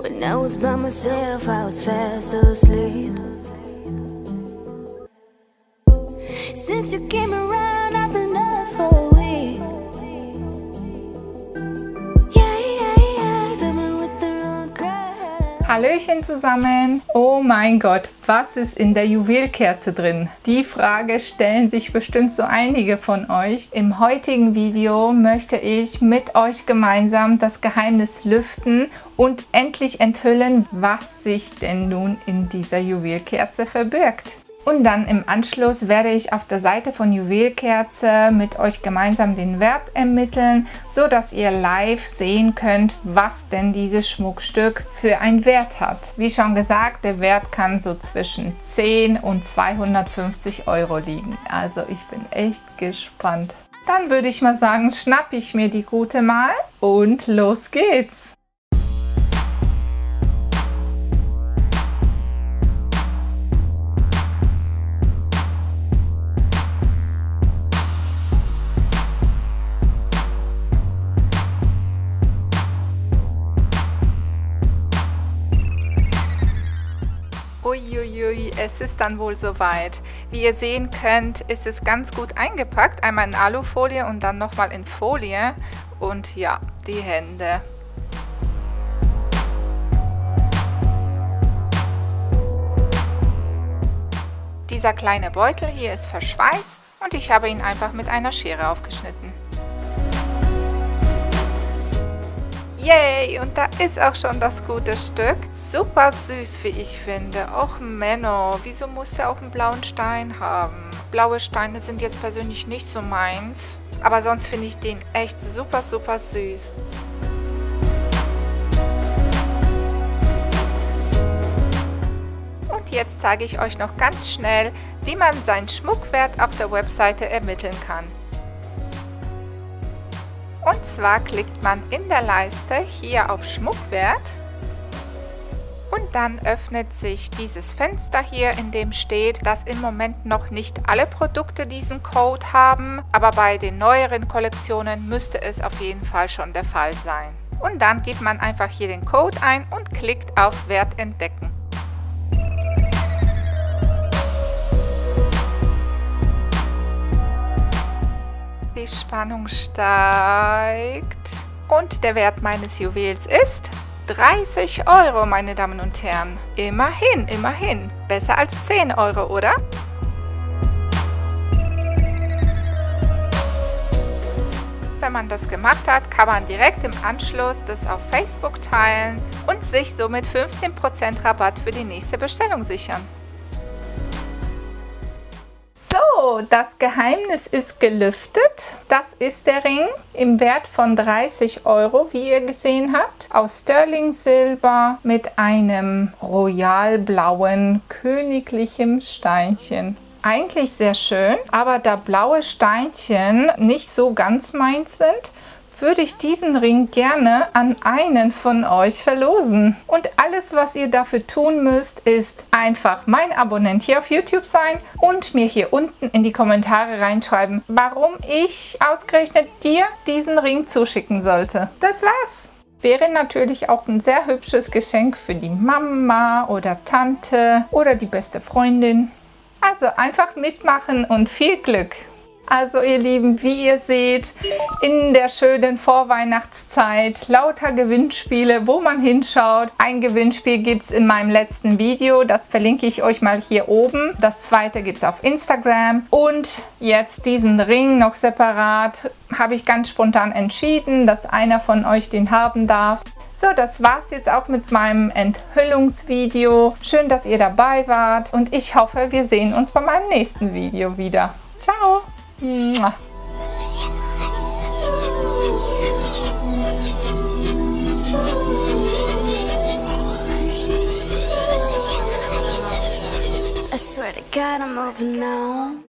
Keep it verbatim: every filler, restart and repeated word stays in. When I was by myself, I was fast asleep. Since you came around, I've been up for a week. Yeah, yeah, yeah, I'm with the wrong crowd. Hallöchen zusammen! Oh mein Gott, was ist in der Juwelkerze drin? Die Frage stellen sich bestimmt so einige von euch. Im heutigen Video möchte ich mit euch gemeinsam das Geheimnis lüften und endlich enthüllen, was sich denn nun in dieser Juwelkerze verbirgt. Und dann im Anschluss werde ich auf der Seite von Juwelkerze mit euch gemeinsam den Wert ermitteln, so dass ihr live sehen könnt, was denn dieses Schmuckstück für einen Wert hat. Wie schon gesagt, der Wert kann so zwischen zehn und zweihundertfünfzig Euro liegen. Also ich bin echt gespannt. Dann würde ich mal sagen, schnappe ich mir die Gute mal und los geht's! Uiuiui, es ist dann wohl soweit. Wie ihr sehen könnt, ist es ganz gut eingepackt. Einmal in Alufolie und dann nochmal in Folie. Und ja, die Hände. Dieser kleine Beutel hier ist verschweißt und ich habe ihn einfach mit einer Schere aufgeschnitten. Yay! Und da ist auch schon das gute Stück. Super süß, wie ich finde. Och Menno, wieso muss der auch einen blauen Stein haben? Blaue Steine sind jetzt persönlich nicht so meins. Aber sonst finde ich den echt super, super süß. Und jetzt zeige ich euch noch ganz schnell, wie man seinen Schmuckwert auf der Webseite ermitteln kann. Und zwar klickt man in der Leiste hier auf Schmuckwert und dann öffnet sich dieses Fenster hier, in dem steht, dass im Moment noch nicht alle Produkte diesen Code haben, aber bei den neueren Kollektionen müsste es auf jeden Fall schon der Fall sein. Und dann gibt man einfach hier den Code ein und klickt auf Wert entdecken. Die Spannung steigt und der Wert meines Juwels ist dreißig Euro, meine Damen und Herren. Immerhin, immerhin. Besser als zehn Euro, oder? Wenn man das gemacht hat, kann man direkt im Anschluss das auf Facebook teilen und sich somit fünfzehn Prozent Rabatt für die nächste Bestellung sichern. So, das Geheimnis ist gelüftet. Das ist der Ring im Wert von dreißig Euro, wie ihr gesehen habt. Aus Sterling Silber mit einem royalblauen, königlichen Steinchen. Eigentlich sehr schön, aber da blaue Steinchen nicht so ganz meins sind, würde ich diesen Ring gerne an einen von euch verlosen. Und alles, was ihr dafür tun müsst, ist einfach mein Abonnent hier auf YouTube sein und mir hier unten in die Kommentare reinschreiben, warum ich ausgerechnet dir diesen Ring zuschicken sollte. Das war's! Wäre natürlich auch ein sehr hübsches Geschenk für die Mama oder Tante oder die beste Freundin. Also einfach mitmachen und viel Glück! Also ihr Lieben, wie ihr seht, in der schönen Vorweihnachtszeit lauter Gewinnspiele, wo man hinschaut. Ein Gewinnspiel gibt es in meinem letzten Video, das verlinke ich euch mal hier oben. Das zweite gibt es auf Instagram. Und jetzt diesen Ring noch separat, habe ich ganz spontan entschieden, dass einer von euch den haben darf. So, das war's jetzt auch mit meinem Enthüllungsvideo. Schön, dass ihr dabei wart und ich hoffe, wir sehen uns bei meinem nächsten Video wieder. Ciao! Mua. I swear to God, I'm over now.